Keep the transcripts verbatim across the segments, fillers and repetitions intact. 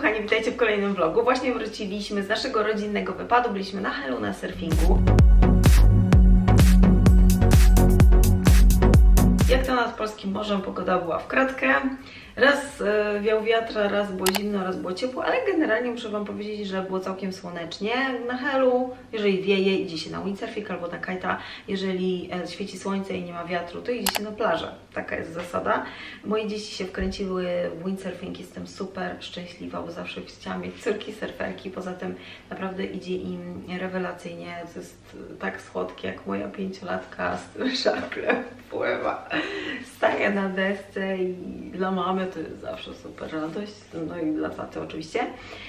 kochani, witajcie w kolejnym vlogu. Właśnie wróciliśmy z naszego rodzinnego wypadu, byliśmy na Helu, na surfingu. Jak to nad polskim morzem, pogoda była w kratkę. Raz wiał wiatr, raz było zimno, raz było ciepło, ale generalnie muszę wam powiedzieć, że było całkiem słonecznie na Helu. Jeżeli wieje, idzie się na windsurfing albo na kajta. Jeżeli świeci słońce i nie ma wiatru, to idzie się na plażę. Taka jest zasada. Moje dzieci się wkręciły w windsurfing, jestem super szczęśliwa, bo zawsze chciałam mieć córki surferki. Poza tym naprawdę idzie im rewelacyjnie. To jest tak słodkie, jak moja pięciolatka z tym szaflem pływa. Staje na desce i dla mamy to jest zawsze super radość, no i dla taty oczywiście.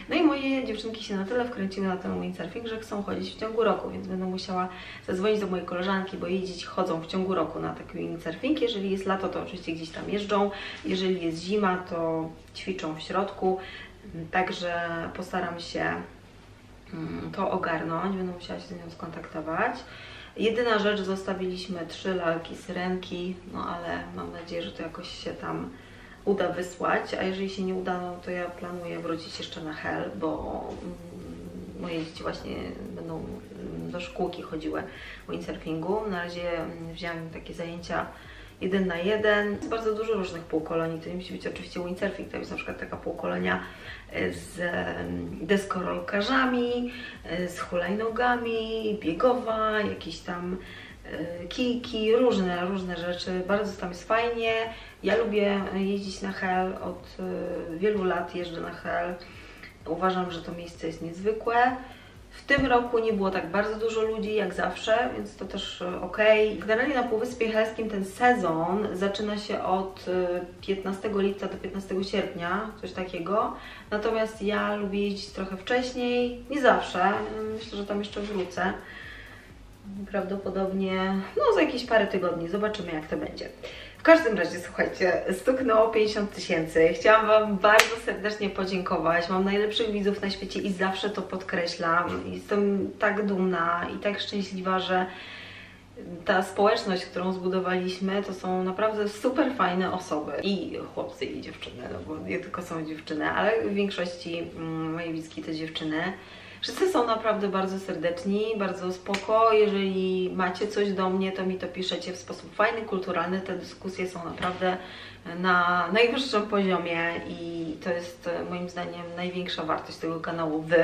No i moje dziewczynki się na tyle wkręciły na ten windsurfing, że chcą chodzić w ciągu roku, więc będę musiała zadzwonić do mojej koleżanki, bo jej dzieci chodzą w ciągu roku na taki windsurfing. Jeżeli jest lato, to oczywiście gdzieś tam jeżdżą, jeżeli jest zima, to ćwiczą w środku, także postaram się to ogarnąć, będę musiała się z nią skontaktować. Jedyna rzecz, zostawiliśmy trzy lalki syrenki, no ale mam nadzieję, że to jakoś się tam uda wysłać, a jeżeli się nie uda, no to ja planuję wrócić jeszcze na Hel, bo moje dzieci właśnie będą do szkółki chodziły w windsurfingu. Na razie wziąłem takie zajęcia jeden na jeden. Jest bardzo dużo różnych półkolonii, to nie musi być oczywiście windsurfing, to jest na przykład taka półkolonia z deskorolkarzami, z hulajnogami, biegowa, jakieś tam kijki, różne, różne rzeczy, bardzo tam jest fajnie. Ja lubię jeździć na Hel, od wielu lat jeżdżę na Hel, uważam, że to miejsce jest niezwykłe. W tym roku nie było tak bardzo dużo ludzi jak zawsze, więc to też ok. Generalnie na Półwyspie Helskim ten sezon zaczyna się od piętnastego lipca do piętnastego sierpnia, coś takiego. Natomiast ja lubię jeździć trochę wcześniej, nie zawsze, myślę, że tam jeszcze wrócę. Prawdopodobnie no za jakieś parę tygodni, zobaczymy jak to będzie. W każdym razie, słuchajcie, stuknęło pięćdziesiąt tysięcy. Chciałam wam bardzo serdecznie podziękować. Mam najlepszych widzów na świecie i zawsze to podkreślam. Jestem tak dumna i tak szczęśliwa, że ta społeczność, którą zbudowaliśmy, to są naprawdę super fajne osoby. I chłopcy, i dziewczyny, no bo nie tylko są dziewczyny, ale w większości moje widzki to dziewczyny. Wszyscy są naprawdę bardzo serdeczni, bardzo spoko. Jeżeli macie coś do mnie, to mi to piszecie w sposób fajny, kulturalny. Te dyskusje są naprawdę na najwyższym poziomie i to jest moim zdaniem największa wartość tego kanału, wy.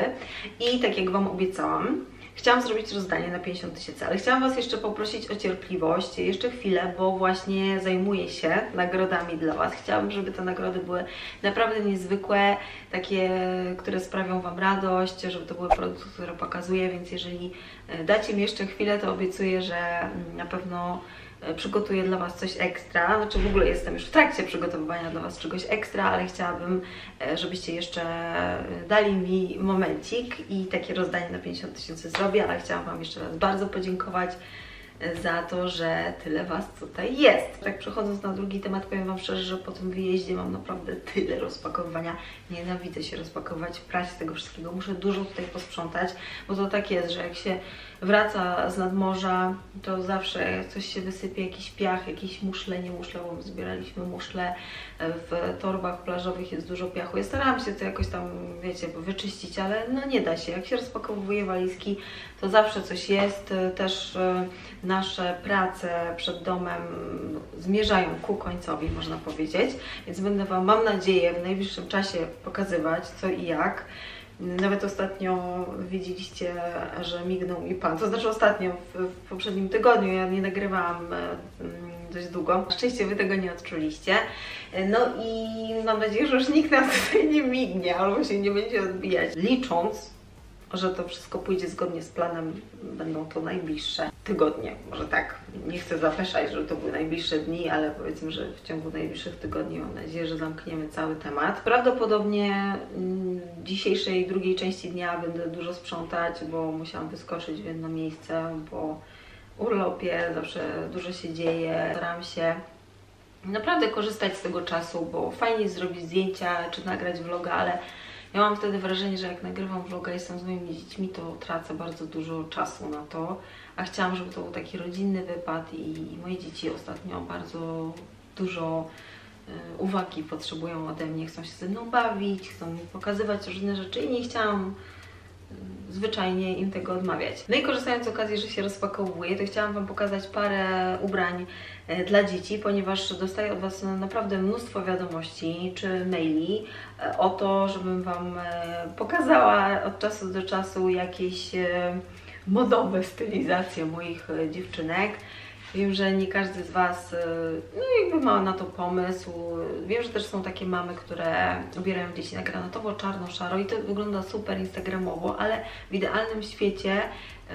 I tak jak wam obiecałam, chciałam zrobić rozdanie na pięćdziesiąt tysięcy, ale chciałam was jeszcze poprosić o cierpliwość, jeszcze chwilę, bo właśnie zajmuję się nagrodami dla was. Chciałabym, żeby te nagrody były naprawdę niezwykłe, takie, które sprawią wam radość, żeby to były produkty, które pokazuję, więc jeżeli dacie mi jeszcze chwilę, to obiecuję, że na pewno przygotuję dla was coś ekstra, znaczy w ogóle jestem już w trakcie przygotowywania dla was czegoś ekstra, ale chciałabym, żebyście jeszcze dali mi momencik i takie rozdanie na pięćdziesiąt tysięcy zrobię, ale chciałam wam jeszcze raz bardzo podziękować za to, że tyle was tutaj jest. Tak przechodząc na drugi temat, powiem wam szczerze, że po tym wyjeździe mam naprawdę tyle rozpakowywania. Nienawidzę się rozpakowywać, prać tego wszystkiego, muszę dużo tutaj posprzątać, bo to tak jest, że jak się wraca z nadmorza, to zawsze coś się wysypie, jakiś piach, jakieś muszle, nie muszle, bo zbieraliśmy muszle, w torbach plażowych jest dużo piachu. Ja starałam się to jakoś tam, wiecie, wyczyścić, ale no nie da się. Jak się rozpakowuje walizki, to zawsze coś jest, też nasze prace przed domem zmierzają ku końcowi, można powiedzieć, więc będę wam, mam nadzieję, w najbliższym czasie pokazywać co i jak. Nawet ostatnio widzieliście, że mignął mi pan, to znaczy ostatnio, w, w poprzednim tygodniu, ja nie nagrywałam dość długo. Na szczęście wy tego nie odczuliście. No i mam nadzieję, że już nikt nas tutaj nie mignie albo się nie będzie odbijać. Licząc, że to wszystko pójdzie zgodnie z planem, będą to najbliższe tygodnie, może tak, nie chcę zapeszać, że to były najbliższe dni, ale powiedzmy, że w ciągu najbliższych tygodni mam nadzieję, że zamkniemy cały temat. Prawdopodobnie w dzisiejszej drugiej części dnia będę dużo sprzątać, bo musiałam wyskoczyć w jedno miejsce, bo w urlopie zawsze dużo się dzieje, staram się naprawdę korzystać z tego czasu, bo fajnie zrobić zdjęcia czy nagrać vloga, ale ja mam wtedy wrażenie, że jak nagrywam vloga, jestem z moimi dziećmi, to tracę bardzo dużo czasu na to, a chciałam, żeby to był taki rodzinny wypad i moje dzieci ostatnio bardzo dużo uwagi potrzebują ode mnie, chcą się ze mną bawić, chcą mi pokazywać różne rzeczy i nie chciałam zwyczajnie im tego odmawiać. No i korzystając z okazji, że się rozpakowuję, to chciałam Wam pokazać parę ubrań dla dzieci, ponieważ dostaję od Was naprawdę mnóstwo wiadomości czy maili o to, żebym Wam pokazała od czasu do czasu jakieś modowe stylizacje moich dziewczynek. Wiem, że nie każdy z Was no jakby ma na to pomysł. Wiem, że też są takie mamy, które ubierają dzieci na granatowo, czarno, szaro i to wygląda super instagramowo, ale w idealnym świecie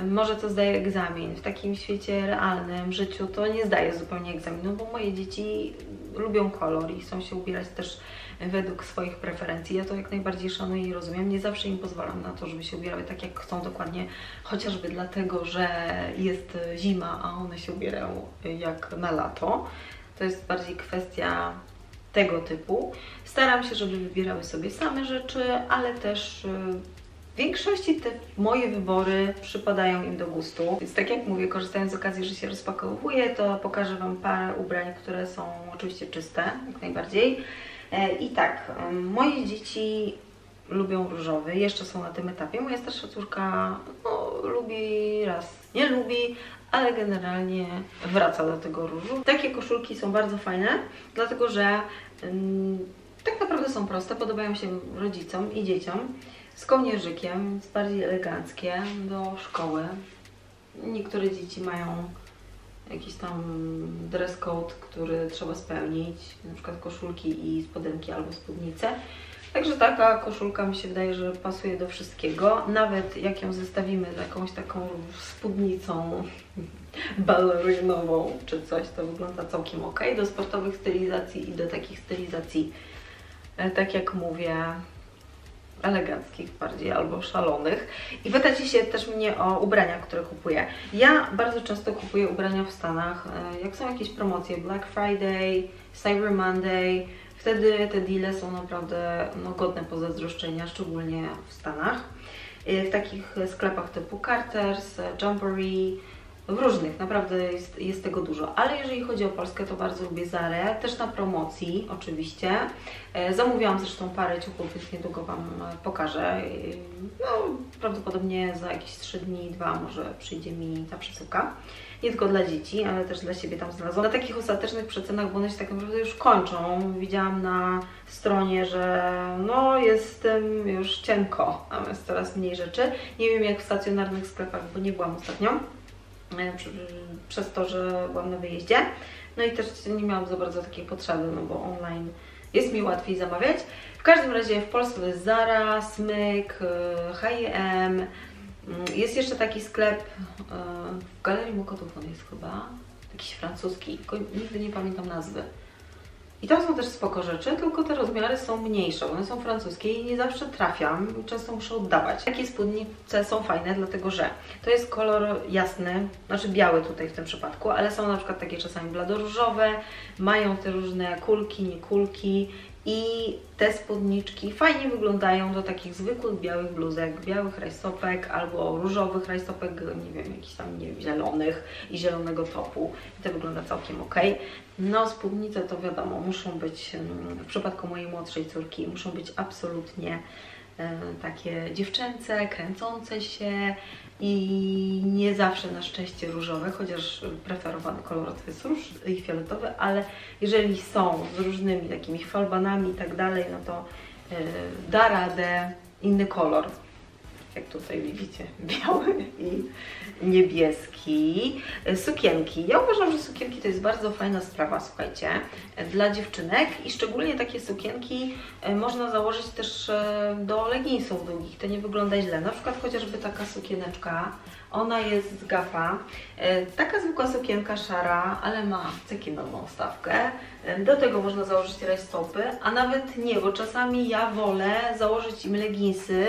może to zdaje egzamin. W takim świecie realnym, życiu to nie zdaje zupełnie egzaminu, bo moje dzieci lubią kolor i chcą się ubierać też według swoich preferencji. Ja to jak najbardziej szanuję i rozumiem. Nie zawsze im pozwalam na to, żeby się ubierały tak, jak chcą dokładnie, chociażby dlatego, że jest zima, a one się ubierają jak na lato. To jest bardziej kwestia tego typu. Staram się, żeby wybierały sobie same rzeczy, ale też w większości te moje wybory przypadają im do gustu. Więc tak jak mówię, korzystając z okazji, że się rozpakowuję, to pokażę Wam parę ubrań, które są oczywiście czyste, jak najbardziej. I tak, moje dzieci lubią różowy, jeszcze są na tym etapie. Moja starsza córka no, lubi raz, nie lubi, ale generalnie wraca do tego różu. Takie koszulki są bardzo fajne, dlatego że mm, tak naprawdę są proste, podobają się rodzicom i dzieciom. Z kołnierzykiem, więc bardziej eleganckie, do szkoły. Niektóre dzieci mają jakiś tam dress code, który trzeba spełnić, na przykład koszulki i spodenki albo spódnice. Także taka koszulka mi się wydaje, że pasuje do wszystkiego. Nawet jak ją zestawimy z jakąś taką spódnicą balerynową czy coś, to wygląda całkiem ok. Do sportowych stylizacji i do takich stylizacji, tak jak mówię, eleganckich bardziej albo szalonych. I pytacie się też mnie o ubrania, które kupuję. Ja bardzo często kupuję ubrania w Stanach. Jak są jakieś promocje, Black Friday, Cyber Monday, wtedy te deale są naprawdę no, godne pozazdroszczenia, szczególnie w Stanach. W takich sklepach typu Carter's, Jamboree, w różnych, naprawdę jest, jest tego dużo. Ale jeżeli chodzi o Polskę, to bardzo lubię Zarę, też na promocji oczywiście. Zamówiłam zresztą parę ciuchów, więc niedługo Wam pokażę. No, prawdopodobnie za jakieś trzy dni, dwa może przyjdzie mi ta przesyłka. Nie tylko dla dzieci, ale też dla siebie tam znalazłam. Na takich ostatecznych przecenach, bo one się tak naprawdę już kończą. Widziałam na stronie, że no jest tym już cienko, tam jest coraz mniej rzeczy. Nie wiem jak w stacjonarnych sklepach, bo nie byłam ostatnio. Przez to, że byłam na wyjeździe. No i też nie miałam za bardzo takiej potrzeby, no bo online jest mi łatwiej zamawiać. W każdym razie w Polsce to jest Zara, Smyk, H and M. Jest jeszcze taki sklep w Galerii Mokotów, on jest chyba jakiś francuski, tylko nigdy nie pamiętam nazwy. I tam są też spoko rzeczy, tylko te rozmiary są mniejsze, one są francuskie i nie zawsze trafiam, często muszę oddawać. Takie spódnice są fajne, dlatego że to jest kolor jasny, znaczy biały tutaj w tym przypadku, ale są na przykład takie czasami bladoróżowe, mają te różne kulki, nie kulki i te spódniczki fajnie wyglądają do takich zwykłych białych bluzek, białych rajstopek albo różowych rajstopek, nie wiem, jakichś tam nie wiem, zielonych i zielonego topu. I to wygląda całkiem ok. No spódnice to wiadomo, muszą być, w przypadku mojej młodszej córki, muszą być absolutnie takie dziewczęce, kręcące się i nie zawsze na szczęście różowe, chociaż preferowany kolor to jest róż i fioletowy, ale jeżeli są z różnymi takimi falbanami i tak dalej, no to yy, da radę inny kolor. Jak tutaj widzicie, biały i niebieski. Sukienki. Ja uważam, że sukienki to jest bardzo fajna sprawa, słuchajcie, dla dziewczynek i szczególnie takie sukienki można założyć też do leginsów długich, to nie wygląda źle. Na przykład chociażby taka sukieneczka, ona jest z Gapa, taka zwykła sukienka szara, ale ma cekinową stawkę, do tego można założyć rajstopy, a nawet nie, bo czasami ja wolę założyć im leginsy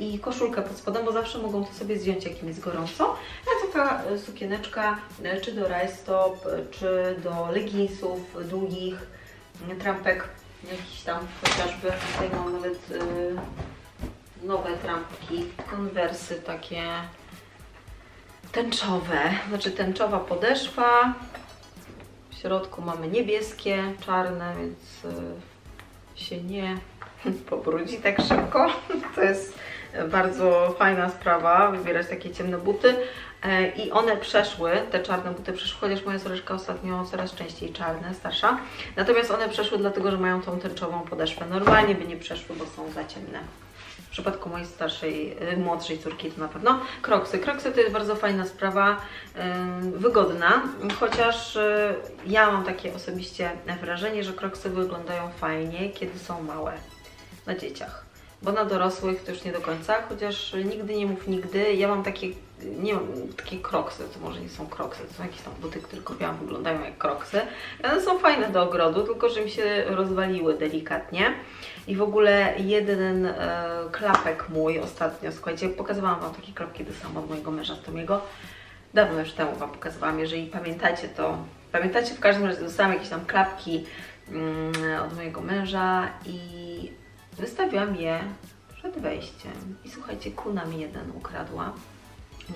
i koszulkę pod spodem, bo zawsze mogą to sobie zdjąć, jak im jest gorąco. A taka sukieneczka, czy do rajstop, czy do leginsów długich, trampek jakiś tam chociażby. Tutaj mam nawet yy, nowe trampki, konwersy takie tęczowe, znaczy tęczowa podeszwa. W środku mamy niebieskie, czarne, więc się nie pobrudzi tak szybko. To jest bardzo fajna sprawa, wybierać takie ciemne buty. I one przeszły, te czarne buty przeszły, chociaż moja córeczka ostatnio coraz częściej czarne, starsza. Natomiast one przeszły dlatego, że mają tą tęczową podeszwę. Normalnie by nie przeszły, bo są za ciemne. W przypadku mojej starszej, młodszej córki to na pewno. Crocsy. Crocsy to jest bardzo fajna sprawa, wygodna, chociaż ja mam takie osobiście wrażenie, że crocsy wyglądają fajnie, kiedy są małe, na dzieciach. Bo na dorosłych to już nie do końca, chociaż nigdy nie mów nigdy. Ja mam takie, nie mam, takie crocsy, to może nie są crocsy, to są jakieś tam buty, które kupiłam, wyglądają jak crocsy. One są fajne do ogrodu, tylko że mi się rozwaliły delikatnie. I w ogóle jeden e, klapek mój ostatnio, słuchajcie, pokazywałam Wam takie klapki do samo od mojego męża Tomiego. Dawno już temu Wam pokazywałam, jeżeli pamiętacie to, pamiętacie w każdym razie dostałam jakieś tam klapki mm, od mojego męża i wystawiłam je przed wejściem i słuchajcie, kuna mi jeden ukradła.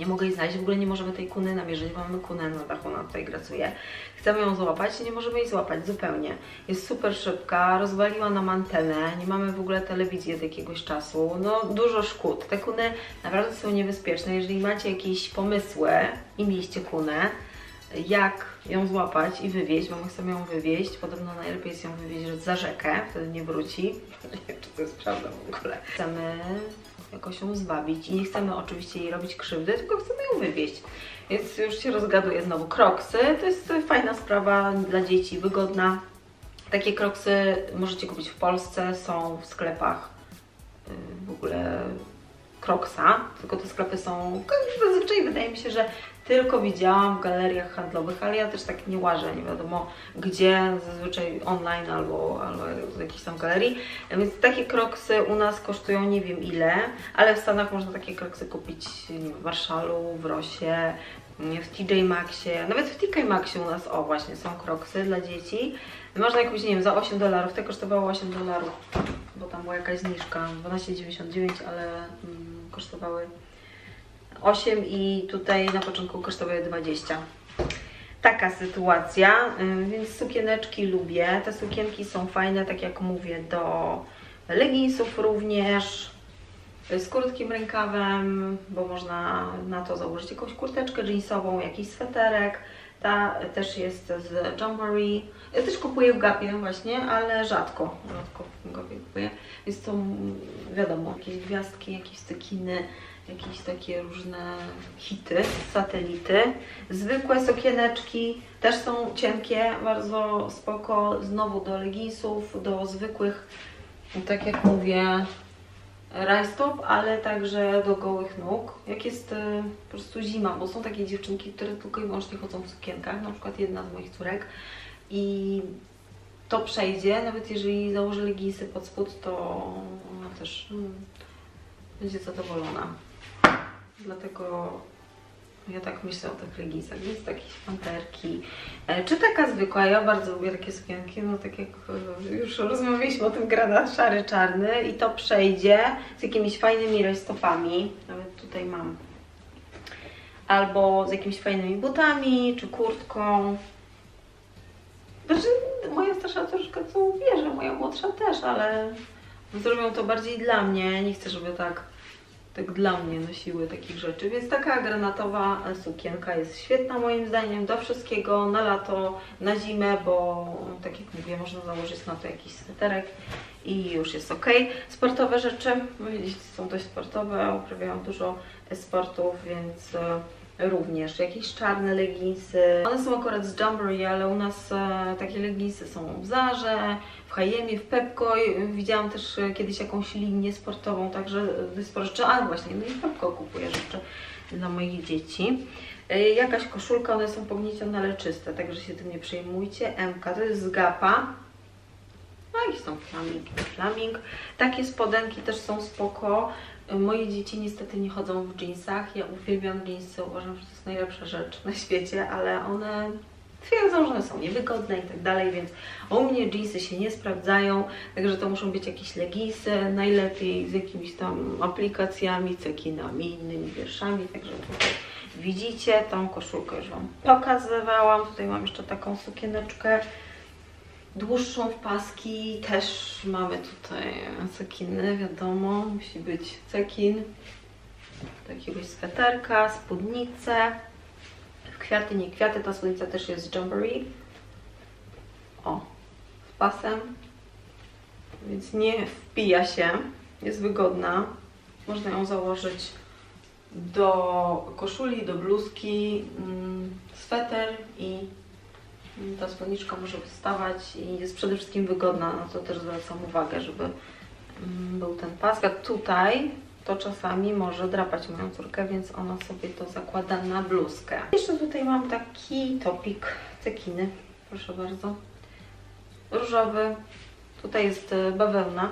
Nie mogę jej znaleźć, w ogóle nie możemy tej kuny namierzyć, bo mamy kunę na dachu, ona tutaj gracuje. Chcemy ją złapać i nie możemy jej złapać zupełnie. Jest super szybka, rozwaliła nam antenę, nie mamy w ogóle telewizji od jakiegoś czasu. No dużo szkód. Te kuny naprawdę są niebezpieczne. Jeżeli macie jakieś pomysły i mieliście kunę, jak ją złapać i wywieźć, bo my chcemy ją wywieźć. Podobno najlepiej jest ją wywieźć za rzekę, wtedy nie wróci. Nie wiem, czy to jest prawda w ogóle. Chcemy jakoś ją zwabić i nie chcemy oczywiście jej robić krzywdy, tylko chcemy ją wywieźć. Więc już się rozgaduję znowu. Crocsy to jest fajna sprawa dla dzieci, wygodna. Takie crocsy możecie kupić w Polsce, są w sklepach w ogóle Crocsa, tylko te sklepy są zazwyczaj, wydaje mi się, że tylko widziałam w galeriach handlowych, ale ja też tak nie łażę, nie wiadomo gdzie, zazwyczaj online albo, albo z jakiejś tam galerii. Więc takie crocsy u nas kosztują nie wiem ile, ale w Stanach można takie crocsy kupić w Marshallu, w Rosie, w T J Maxxie, nawet w T K Maxxie u nas, o właśnie, są crocsy dla dzieci. Można je kupić, nie wiem, za osiem dolarów, te kosztowało osiem dolarów, bo tam była jakaś zniżka, dwanaście dziewięćdziesiąt dziewięć, ale mm, kosztowały osiem i tutaj na początku kosztowały dwadzieścia. Taka sytuacja, więc sukieneczki lubię. Te sukienki są fajne, tak jak mówię, do leginsów również. Z krótkim rękawem, bo można na to założyć jakąś kurteczkę jeansową, jakiś sweterek. Ta też jest z Jamboree. Ja też kupuję w Gapie właśnie, ale rzadko. Rzadko w Gapie kupuję. Więc to wiadomo, jakieś gwiazdki, jakieś stykiny, jakieś takie różne hity, satelity. Zwykłe sukieneczki też są cienkie, bardzo spoko. Znowu do leginsów, do zwykłych, tak jak mówię, rajstop, ale także do gołych nóg, jak jest y, po prostu zima, bo są takie dziewczynki, które tylko i wyłącznie chodzą w sukienkach, na przykład jedna z moich córek i to przejdzie, nawet jeżeli założy leginsy pod spód, to ona też hmm, będzie zadowolona. Dlatego ja tak myślę o tych leginsach, więc takie panterki, czy taka zwykła, ja bardzo lubię takie sukienki, no tak jak już rozmawialiśmy o tym granat szary, czarny i to przejdzie z jakimiś fajnymi rajstopami, nawet tutaj mam, albo z jakimiś fajnymi butami, czy kurtką. Znaczy moja starsza troszkę co uwierzy, moja młodsza też, ale zrobią to bardziej dla mnie, nie chcę, żeby tak tak dla mnie nosiły takich rzeczy, więc taka granatowa sukienka jest świetna moim zdaniem do wszystkiego, na lato, na zimę, bo tak jak mówię, można założyć na to jakiś sweterek i już jest ok. Sportowe rzeczy, widzicie, są dość sportowe, uprawiają dużo sportów, więc również jakieś czarne leginsy. One są akurat z Jamboree, ale u nas takie leginsy są w Zarze, w H and M, w Pepco. Widziałam też kiedyś jakąś linię sportową, także sporo rzeczy. A właśnie, no i w Pepco kupuję rzeczy dla moich dzieci. Jakaś koszulka, one są pogniecione, ale czyste, także się tym nie przejmujcie. M K to jest z Gapa. No jakieś są flamingi, flaming. Takie spodenki też są spoko. Moje dzieci niestety nie chodzą w dżinsach. Ja uwielbiam dżinsy, uważam, że to jest najlepsza rzecz na świecie, ale one twierdzą, że one są niewygodne i tak dalej, więc u mnie dżinsy się nie sprawdzają, także to muszą być jakieś leginsy, najlepiej z jakimiś tam aplikacjami, cekinami, innymi wierszami, także Widzicie, tą koszulkę już Wam pokazywałam. Tutaj mam jeszcze taką sukieneczkę dłuższą w paski. Też mamy tutaj cekiny, wiadomo, musi być cekin. Do jakiegoś sweterka, spódnicę. Kwiaty, nie kwiaty, ta spódnica też jest z Jamboree. O, z pasem. Więc nie wpija się, jest wygodna. Można ją założyć do koszuli, do bluzki, sweter i ta spódniczka może wystawać i jest przede wszystkim wygodna, na to też zwracam uwagę, żeby był ten pas. A tutaj to czasami może drapać moją córkę, więc ona sobie to zakłada na bluzkę. Jeszcze tutaj mam taki topik, cekiny, proszę bardzo, różowy. Tutaj jest bawełna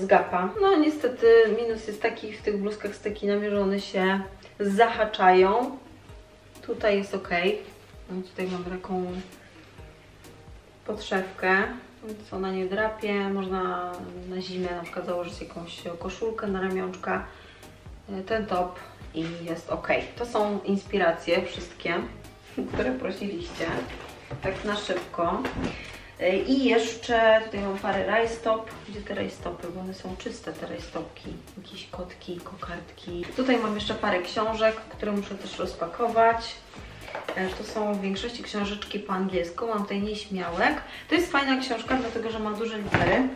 z Gapa. No niestety minus jest taki w tych bluzkach z cekinami, że one się zahaczają. Tutaj jest ok. No, tutaj mam taką podszewkę, więc ona nie drapie. Można na zimę na przykład założyć jakąś koszulkę na ramionczka, ten top i jest ok. To są inspiracje wszystkie, które prosiliście tak na szybko. I jeszcze tutaj mam parę rajstop. Gdzie te rajstopy? Bo one są czyste, te rajstopki. Jakieś kotki, kokardki. Tutaj mam jeszcze parę książek, które muszę też rozpakować. To są w większości książeczki po angielsku. Mam tutaj Nieśmiałek. To jest fajna książka, dlatego że ma duże litery.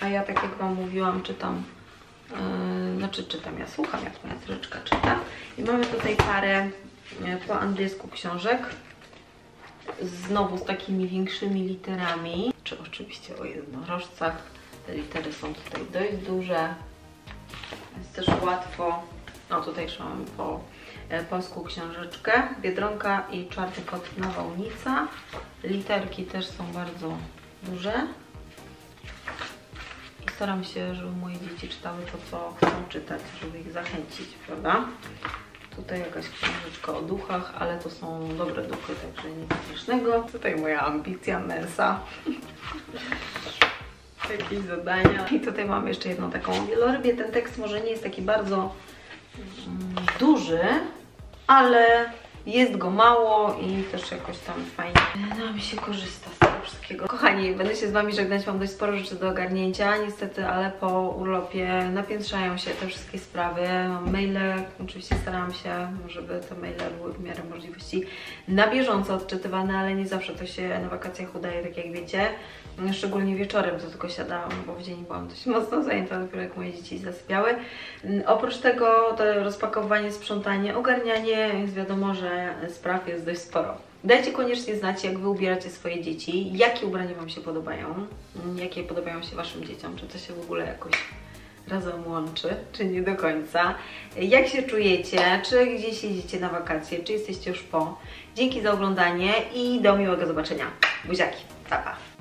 A ja, tak jak Wam mówiłam, czytam... Yy, znaczy czytam, ja słucham, jak moja córeczka czyta. I mamy tutaj parę yy, po angielsku książek. Znowu z takimi większymi literami, czy oczywiście o jednorożcach. Te litery są tutaj dość duże, więc też łatwo. No tutaj trzymam po polsku książeczkę. Biedronka i Czarny Kot Nawałnica. Literki też są bardzo duże. I staram się, żeby moje dzieci czytały to, co chcą czytać, żeby ich zachęcić, prawda? Tutaj jakaś książeczka o duchach, ale to są dobre duchy, także nic śmiesznego. Tutaj moja ambicja, mensa. Jakieś zadania. I tutaj mam jeszcze jedną taką wielorybię. Ten tekst może nie jest taki bardzo mm, duży, ale jest go mało i też jakoś tam fajnie nam się korzysta z tego wszystkiego. Kochani, będę się z Wami żegnać, mam dość sporo rzeczy do ogarnięcia, niestety, ale po urlopie napiętrzają się te wszystkie sprawy. Mam maile, oczywiście starałam się, żeby te maile były w miarę możliwości na bieżąco odczytywane, ale nie zawsze to się na wakacjach udaje, tak jak wiecie. Szczególnie wieczorem to tylko siadałam, bo w dzień byłam dość mocno zajęta, dopiero jak moje dzieci zasypiały. Oprócz tego to rozpakowanie, sprzątanie, ogarnianie, jest wiadomo, że spraw jest dość sporo. Dajcie koniecznie znać, jak Wy ubieracie swoje dzieci, jakie ubrania Wam się podobają, jakie podobają się Waszym dzieciom, czy to się w ogóle jakoś razem łączy, czy nie do końca. Jak się czujecie, czy gdzieś jedziecie na wakacje, czy jesteście już po. Dzięki za oglądanie i do miłego zobaczenia. Buziaki, pa pa!